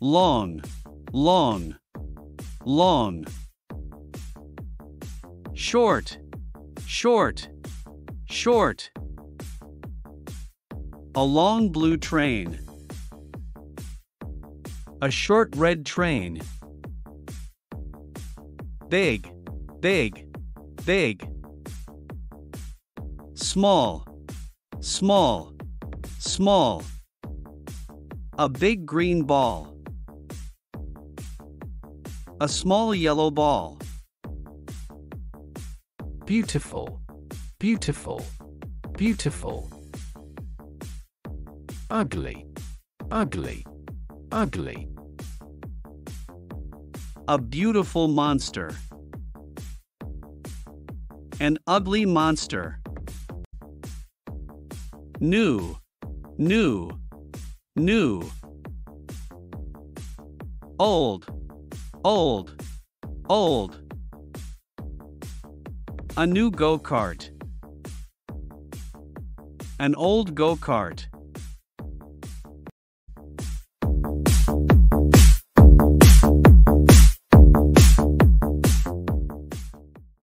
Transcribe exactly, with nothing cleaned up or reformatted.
long, long, long. Short, short, short. A long blue train. A short red train. Big, big, big. Small, small, small. A big green ball. A small yellow ball. Beautiful, beautiful, beautiful. Ugly, ugly, ugly. A beautiful monster. An ugly monster. New, new, new. Old, old, old. A new go-kart. An old go-kart.